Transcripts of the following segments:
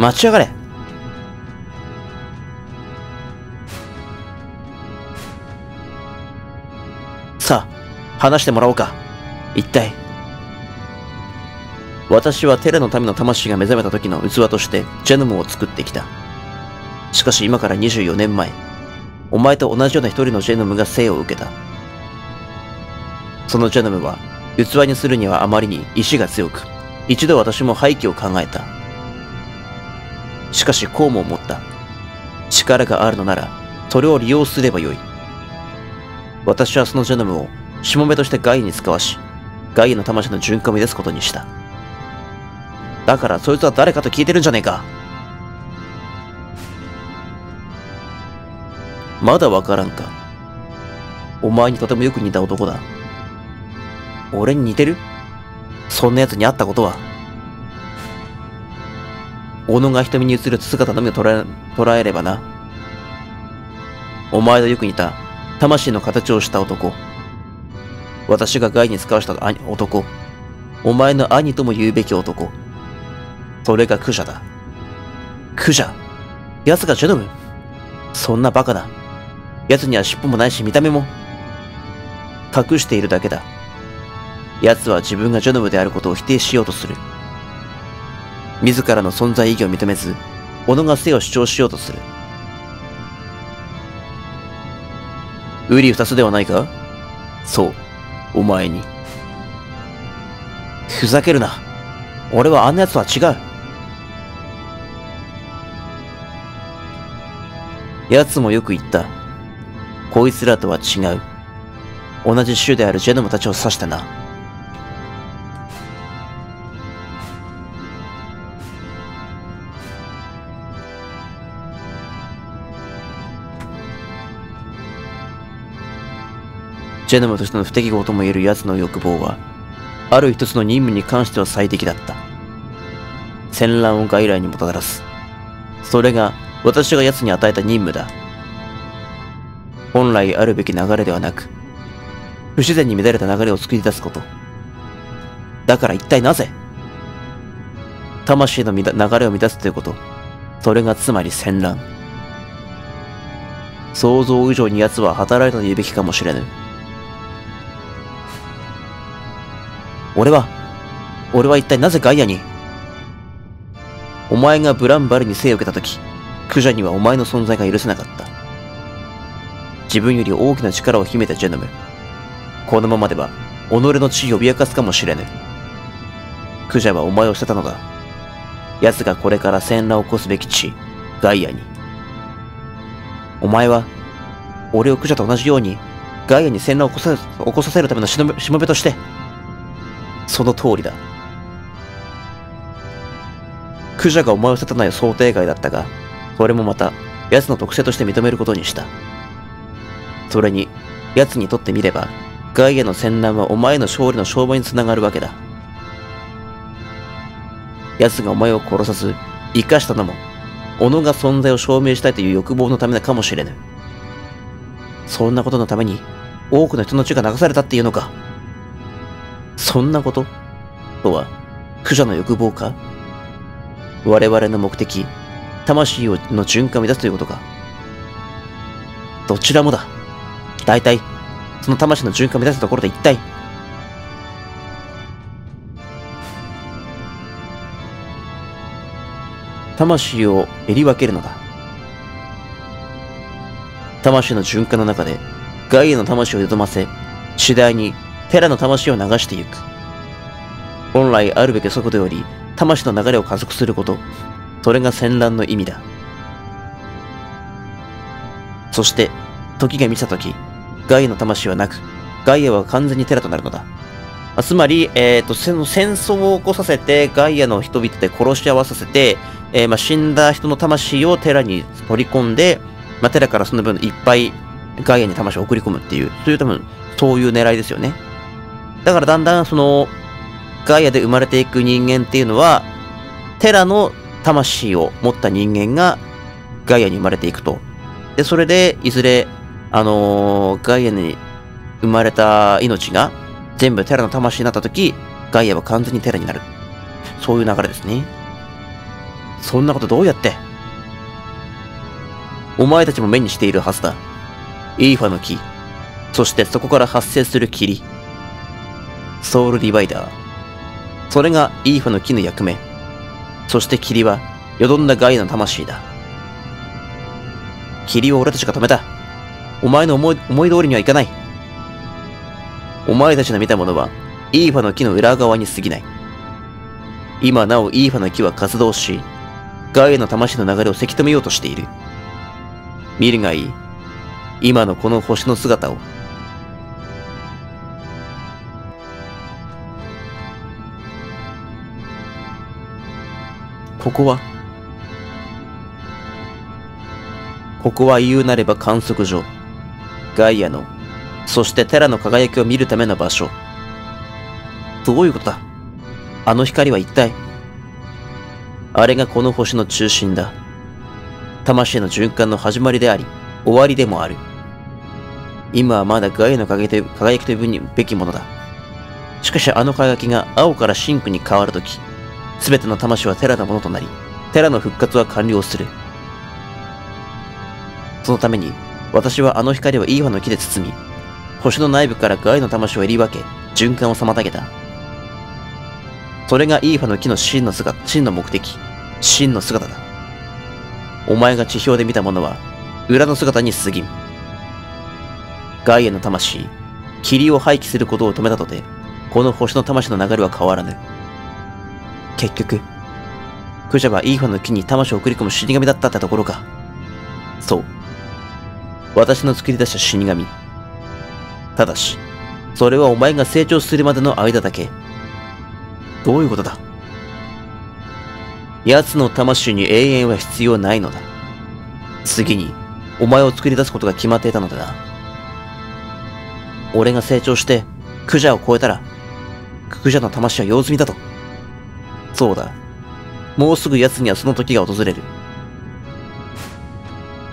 待ち上がれ。さあ、話してもらおうか。一体。私はテレのための魂が目覚めた時の器としてジェノムを作ってきた。しかし今から24年前、お前と同じような一人のジェノムが生を受けた。そのジェノムは器にするにはあまりに意志が強く、一度私も廃棄を考えた。しかしこうも思った。力があるのなら、それを利用すればよい。私はそのジェノムをしもべとしてガイに使わし、ガイの魂の循環を乱すことにした。だからそいつは誰かと聞いてるんじゃねえか。まだわからんか。お前にとてもよく似た男だ。俺に似てる？そんな奴に会ったことは。小野が瞳に映る姿のみを捉えればな。お前とよく似た魂の形をした男。私が害に使わした男。お前の兄とも言うべき男。それがクジャだ。クジャ？奴がジェノム？そんなバカだ。奴には尻尾もないし見た目も。隠しているだけだ。奴は自分がジェノムであることを否定しようとする。自らの存在意義を認めず、己が性を主張しようとする。瓜二つではないか？そう、お前に。ふざけるな。俺はあんな奴とは違う。奴もよく言った。こいつらとは違う。同じ種であるジェノムたちを指したな。ジェノムとしての不適合ともいえる奴の欲望は、ある一つの任務に関しては最適だった。戦乱を外来にもたらす。それが私が奴に与えた任務だ。本来あるべき流れではなく、不自然に乱れた流れを作り出すこと。だから一体なぜ？魂の流れを乱すということ。それがつまり戦乱。想像以上に奴は働いたと言うべきかもしれぬ。俺は一体なぜガイアに？お前がブランバルに生を受けたとき、クジャにはお前の存在が許せなかった。自分より大きな力を秘めたジェノム。このままでは、己の地位を脅かすかもしれぬ。クジャはお前を捨てたのだ。奴がこれから戦乱を起こすべき地、ガイアに。お前は、俺をクジャと同じように、ガイアに戦乱を起こさせるためのしもべとして、その通りだ。クジャがお前を捨てたのは想定外だったが、それもまた、奴の特性として認めることにした。それに、奴にとってみれば、ガイアの戦乱はお前の勝利の勝負につながるわけだ。奴がお前を殺さず、生かしたのも、己が存在を証明したいという欲望のためかもしれぬ。そんなことのために、多くの人の血が流されたっていうのか。そんなこととは、クジャの欲望か？我々の目的、魂の循環を乱すということか。どちらもだ。大体、その魂の循環を乱すところで一体。魂をえり分けるのだ。魂の循環の中で、ガイアの魂をよどませ、次第に、テラの魂を流してゆく。本来あるべき速度より魂の流れを加速すること。それが戦乱の意味だ。そして、時が満ちた時、ガイアの魂はなく、ガイアは完全にテラとなるのだ。つまり、戦争を起こさせて、ガイアの人々で殺し合わさせて、死んだ人の魂をテラに取り込んで、テラからその分いっぱいガイアに魂を送り込むっていう、そういう狙いですよね。だからだんだんその、ガイアで生まれていく人間っていうのは、テラの魂を持った人間がガイアに生まれていくと。で、それで、いずれ、ガイアに生まれた命が全部テラの魂になった時、ガイアは完全にテラになる。そういう流れですね。そんなことどうやって。お前たちも目にしているはずだ。イーファの木。そしてそこから発生する霧。ソウルリバイダー。それがイーファの木の役目。そして霧は、よどんだガイアの魂だ。霧を俺たちが止めた。お前の思い通りにはいかない。お前たちの見たものは、イーファの木の裏側に過ぎない。今なおイーファの木は活動し、ガイアの魂の流れをせき止めようとしている。見るがいい。今のこの星の姿を。ここは言うなれば観測所。ガイアの、そしてテラの輝きを見るための場所。どういうことだ？あの光は一体。あれがこの星の中心だ。魂の循環の始まりであり、終わりでもある。今はまだガイアの輝きというべきものだ。しかしあの輝きが青から真紅に変わるとき、すべての魂はテラのものとなり、テラの復活は完了する。そのために、私はあの光をイーファの木で包み、星の内部からガイアの魂を入り分け、循環を妨げた。それがイーファの木の真の目的、真の姿だ。お前が地表で見たものは、裏の姿に過ぎん。ガイアの魂、霧を廃棄することを止めたとて、この星の魂の流れは変わらぬ。結局、クジャはイーファの木に魂を送り込む死神だったってところか。そう。私の作り出した死神。ただし、それはお前が成長するまでの間だけ。どういうことだ？奴の魂に永遠は必要ないのだ。次に、お前を作り出すことが決まっていたのだな。俺が成長して、クジャを超えたら、クジャの魂は用済みだと。そうだ。もうすぐ奴にはその時が訪れる。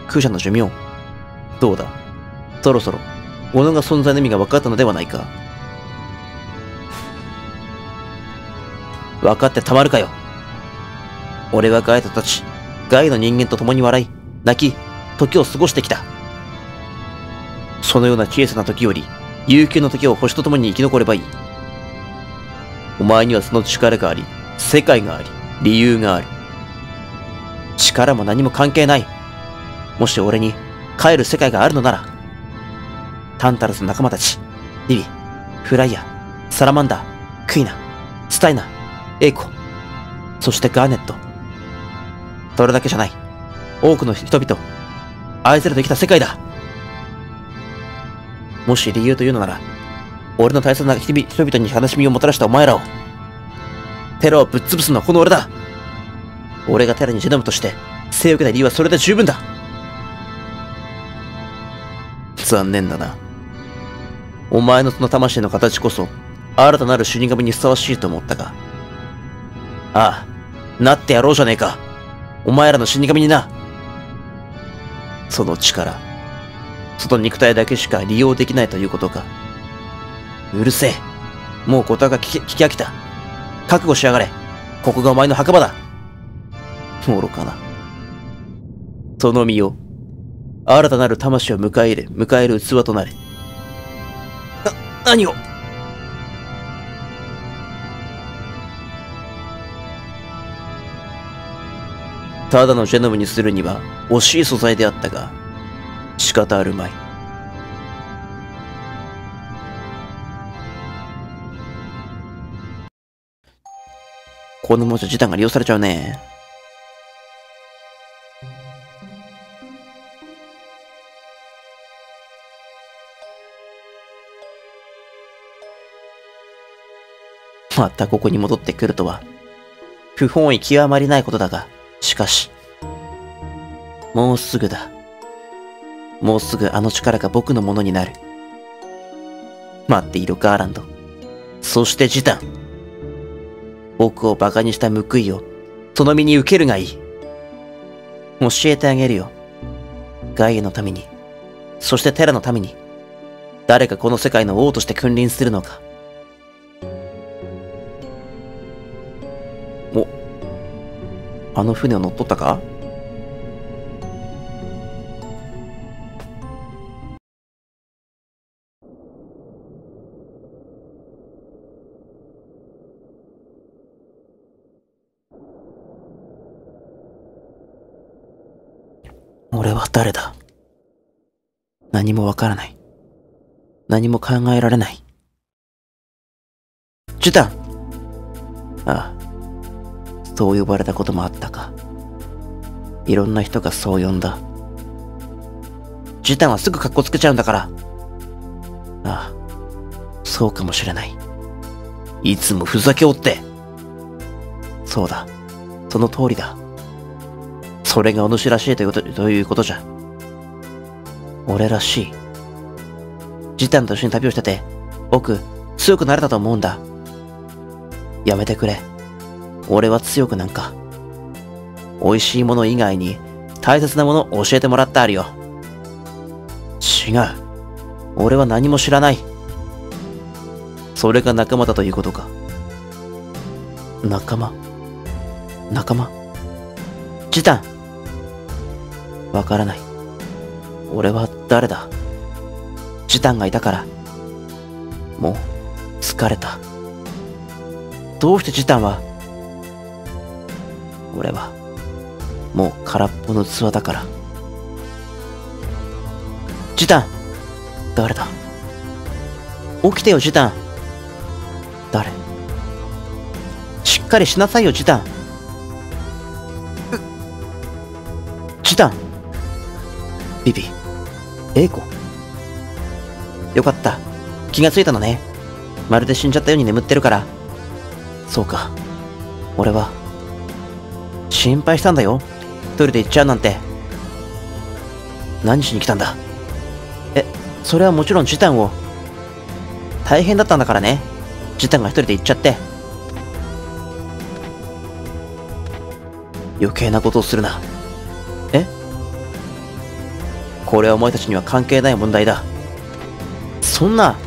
クジャの寿命。どうだ。そろそろ、物が存在の意味が分かったのではないか。分かってたまるかよ。俺はガイとたち、ガイの人間と共に笑い、泣き、時を過ごしてきた。そのような小さな時より、悠久の時を星と共に生き残ればいい。お前にはその力があり、世界があり、理由がある。力も何も関係ない。もし俺に帰る世界があるのなら、タンタルスの仲間たち、リリ、フライヤ、サラマンダー、クイナ、スタイナ、エイコ、そしてガーネット。それだけじゃない。多くの人々、愛されてきた世界だ。もし理由というのなら、俺の大切な人々に悲しみをもたらしたお前らを、テラをぶっ潰すのはこの俺だ。俺がテラに忍ぶとして、背を受けた理由はそれで十分だ。残念だな。お前のその魂の形こそ、新たなる死神にふさわしいと思ったが。ああ、なってやろうじゃねえか。お前らの死神にな。その力、その肉体だけしか利用できないということか。うるせえ。もう言葉が聞き飽きた。覚悟しやがれ。ここがお前の墓場だ。愚かな。その身を、新たなる魂を迎える器となれ。何を。ただのジェノムにするには惜しい素材であったが、仕方あるまい。この文字時短が利用されちゃうね。またここに戻ってくるとは。不本意極まりないことだが、しかし、もうすぐだ。もうすぐあの力が僕のものになる。待っているガーランド。そしてジタン。僕を馬鹿にした報いを、その身に受けるがいい。教えてあげるよ。ガイアのために、そしてテラのために、誰がこの世界の王として君臨するのか。あの船を乗っ取ったか？俺は誰だ？何もわからない。何も考えられない。ジュタン！ああ、そう呼ばれたこともあったか。いろんな人がそう呼んだ。ジュタンはすぐカッコつけちゃうんだから。ああ、そうかもしれない。いつもふざけおって。そうだ、その通りだ。それがお主らしいということじゃ。俺らしい。ジタンと一緒に旅をしてて、僕、強くなれたと思うんだ。やめてくれ。俺は強くなんか。美味しいもの以外に大切なものを教えてもらってあるよ。違う。俺は何も知らない。それが仲間だということか。仲間。ジタン。わからない。俺は誰だ？ジタンがいたから。もう、疲れた。どうしてジタンは？俺は、もう空っぽの器だから。ジタン！誰だ？起きてよ、ジタン！誰？しっかりしなさいよ、ジタン！ジタン！ビビ、英子。よかった。気がついたのね。まるで死んじゃったように眠ってるから。そうか。俺は、心配したんだよ。一人で行っちゃうなんて。何しに来たんだ？それはもちろんジタンを。大変だったんだからね。ジタンが一人で行っちゃって。余計なことをするな。これはお前たちには関係ない問題だ。そんな。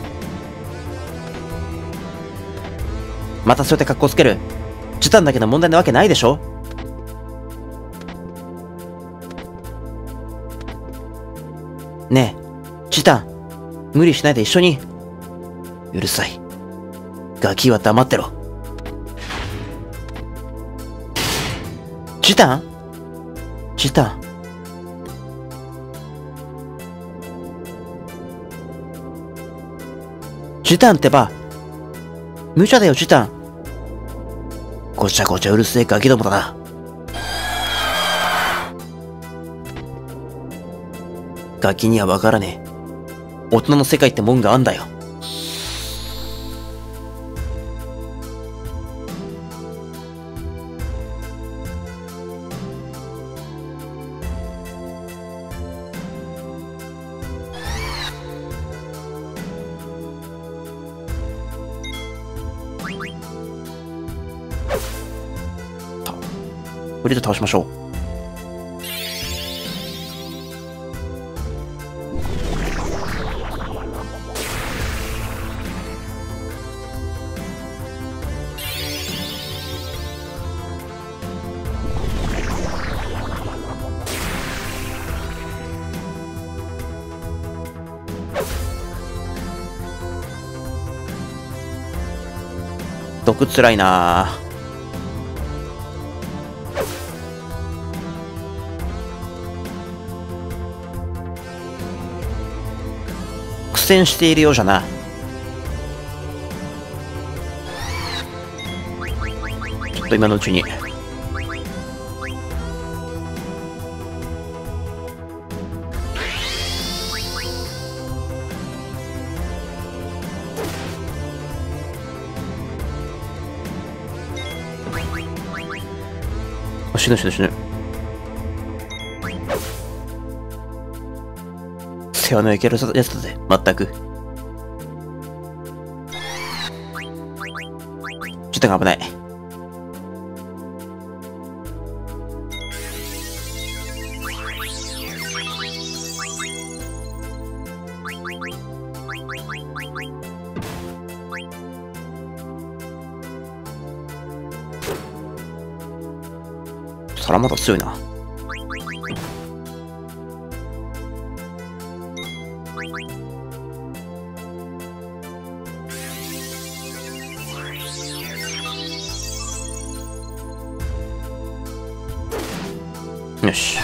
またそうやって格好つける。ジタンだけの問題なわけないでしょ。ねえ、ジタン。無理しないで一緒に。うるさい。ガキは黙ってろ。ジタン。ジタンってば、無茶だよ、ジタン。ごちゃごちゃうるせえガキどもだな。ガキにはわからねえ。大人の世界ってもんがあんだよ。これで倒しましょう。毒つらいなあ。苦戦しているようじゃな。ちょっと今のうちに。死ぬ。手は抜けるやつだぜ、まったく。ちょっと危ない。ちサラマンダ強いな。よし。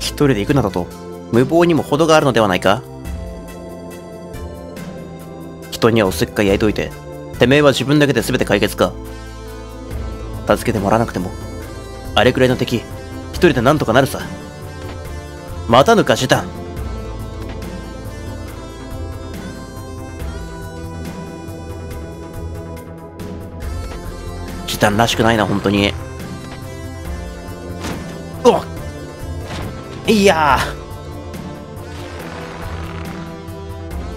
一人で行くなどと、無謀にも程があるのではないか。人にはおせっかい焼いといて、てめえは自分だけで全て解決か。助けてもらわなくても、あれくらいの敵、一人でなんとかなるさ。またぬかした。時短らしくないな、本当に。うわっ、いや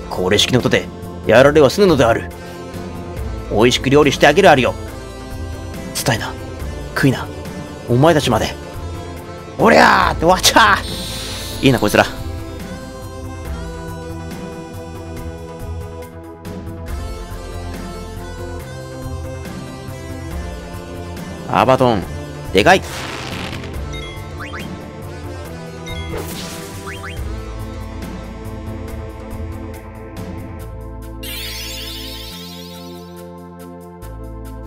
ー、これ式のことでやられはすぬのである。おいしく料理してあげるあるよ。伝えな、食いな、お前たちまで。おりゃーってわちゃー。いいなこいつら。アバトンでかい。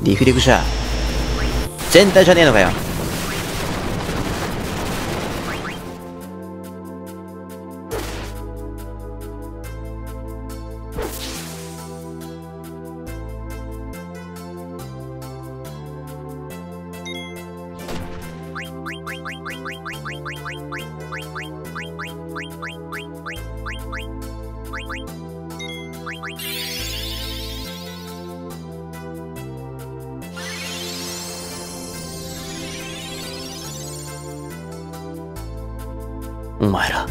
リフレクシャー全体じゃねえのかよ。お前ら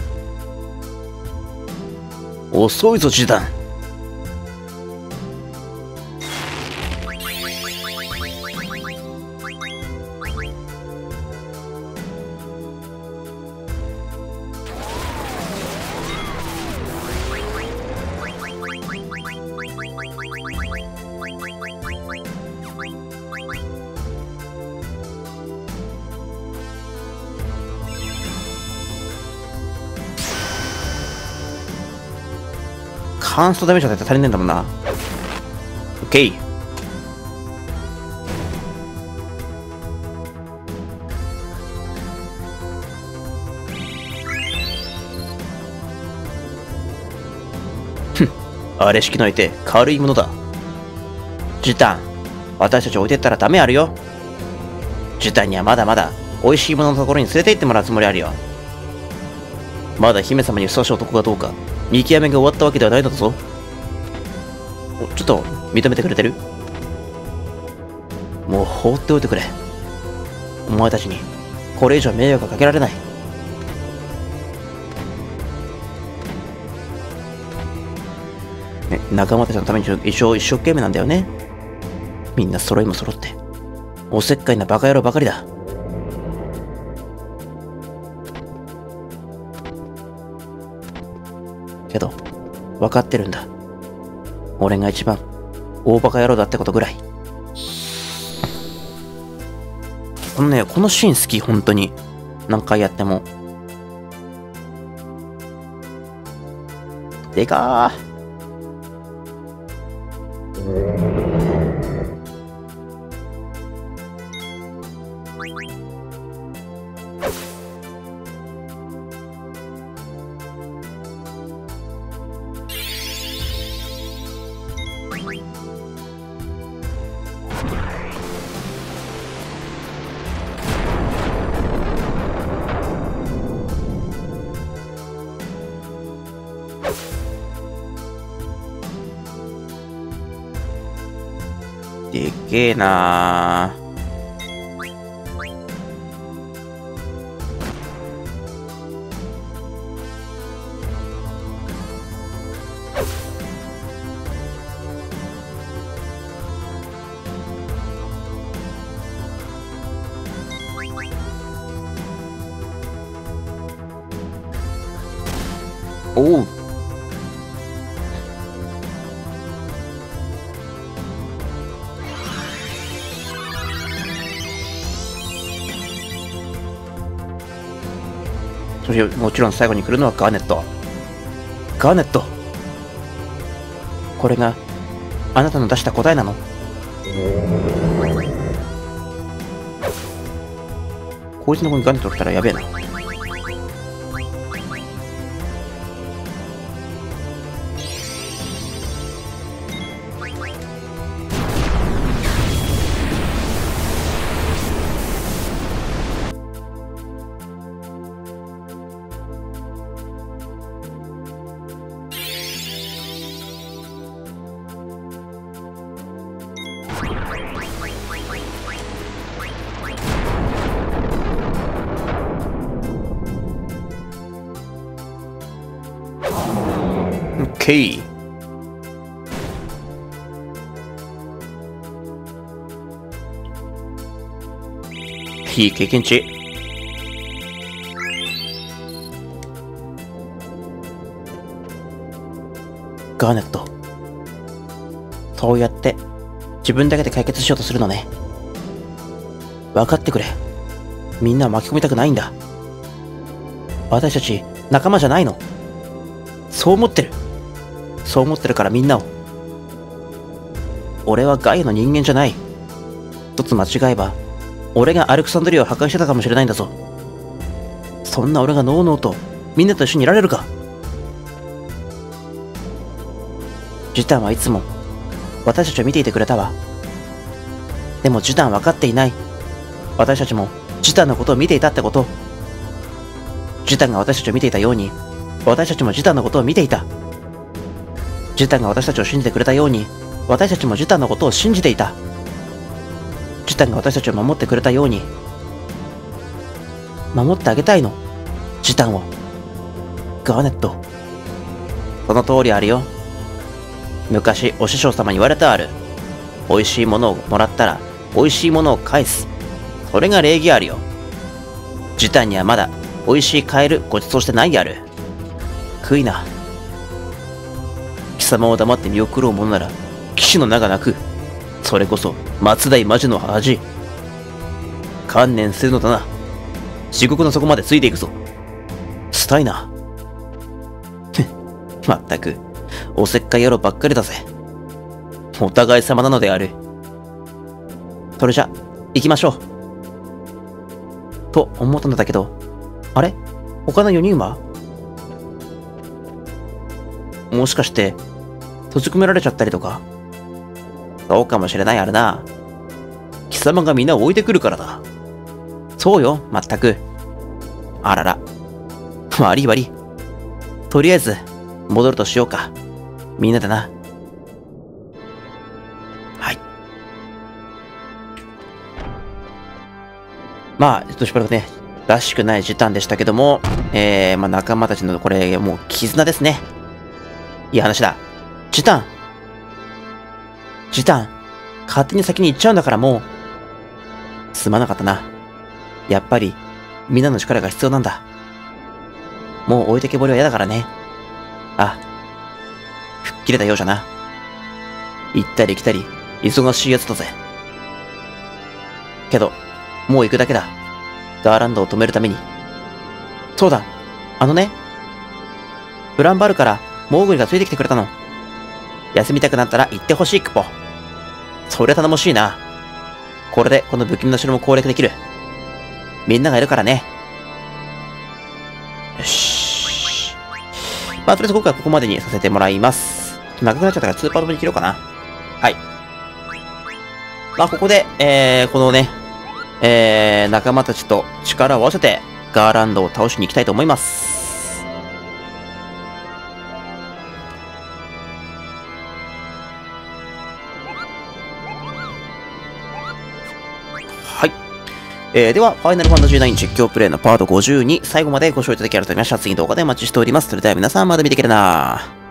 遅いぞ時短。ハンストダメージは絶対足りねえんだもんな。オッケー。ふん、あれ式の相手、軽いものだ。ジタン、私たち置いてったらダメあるよ。ジタンにはまだまだ美味しいもののところに連れて行ってもらうつもりあるよ。まだ姫様にふさわしい男がどうか。見極めが終わったわけではないのだぞ。ちょっと認めてくれてる？もう放っておいてくれ。お前たちにこれ以上迷惑はかけられない。ね、仲間たちのために一生懸命なんだよね。みんな揃いも揃っておせっかいなバカ野郎ばかりだ。けど分かってるんだ。俺が一番大バカ野郎だってことぐらい。このシーン好き。本当に何回やっても。でかー。でけえなー。おう。そしてもちろん最後に来るのはガーネット。ガーネット、これがあなたの出した答えなの？こいつの子にガーネット来たらやべえな。OK、いい経験値。ガーネット、そうやって自分だけで解決しようとするのね。分かってくれ、みんな巻き込みたくないんだ。私たち仲間じゃないの。そう思ってる、そう思ってるからみんなを。俺はガイアの人間じゃない。一つ間違えば俺がアレクサンドリアを破壊してたかもしれないんだぞ。そんな俺がノーノーとみんなと一緒にいられるか。ジタンはいつも私たちを見ていてくれたわ。でもジタン分かっていない。私たちもジタンのことを見ていたってこと。ジタンが私たちを見ていたように私たちもジタンのことを見ていた。ジュタンが私たちを信じてくれたように私たちもジュタンのことを信じていた。ジュタンが私たちを守ってくれたように守ってあげたいの、ジュタンを。ガーネット、その通りあるよ。昔お師匠様に言われてある。美味しいものをもらったら美味しいものを返す、それが礼儀あるよ。ジュタンにはまだ美味しいカエルごちそうしてないやる。悔いな。貴様を黙って見送ろうものなら騎士の名がなく、それこそ松代魔女の恥。観念するのだな。地獄の底までついていくぞ、スタイナー。まったくおせっかい野郎ばっかりだぜ。お互い様なのである。それじゃ行きましょうと思ったんだけど、あれ、他の4人はもしかして閉じ込められちゃったりとか。そうかもしれないあるな。貴様がみんなを置いてくるからだ。そうよ、まったく。あらら。悪い悪い。とりあえず、戻るとしようか。みんなでな。はい。まあ、ちょっとしばらくね、らしくない時短でしたけども、まあ仲間たちのこれ、もう絆ですね。いい話だ。ジタン、ジタン、勝手に先に行っちゃうんだからもう。すまなかったな。やっぱり、みんなの力が必要なんだ。もう置いてけぼりは嫌だからね。あ、吹っ切れたようじゃな。行ったり来たり、忙しいやつだぜ。けど、もう行くだけだ。ガーランドを止めるために。そうだ、あのね、ブランバルから、モーグリがついてきてくれたの。休みたくなったら行ってほしい、クポ。それ頼もしいな。これでこの不気味な城も攻略できる。みんながいるからね。よし。まあ、とりあえず今回はここまでにさせてもらいます。長くなっちゃったから2パート目に切ろうかな。はい。まあ、ここで、このね、仲間たちと力を合わせてガーランドを倒しに行きたいと思います。では、ファイナルファンタジー9実況プレイのパート52、最後までご視聴いただきありがとうございました。次の動画でお待ちしております。それでは皆さん、また見てくれな。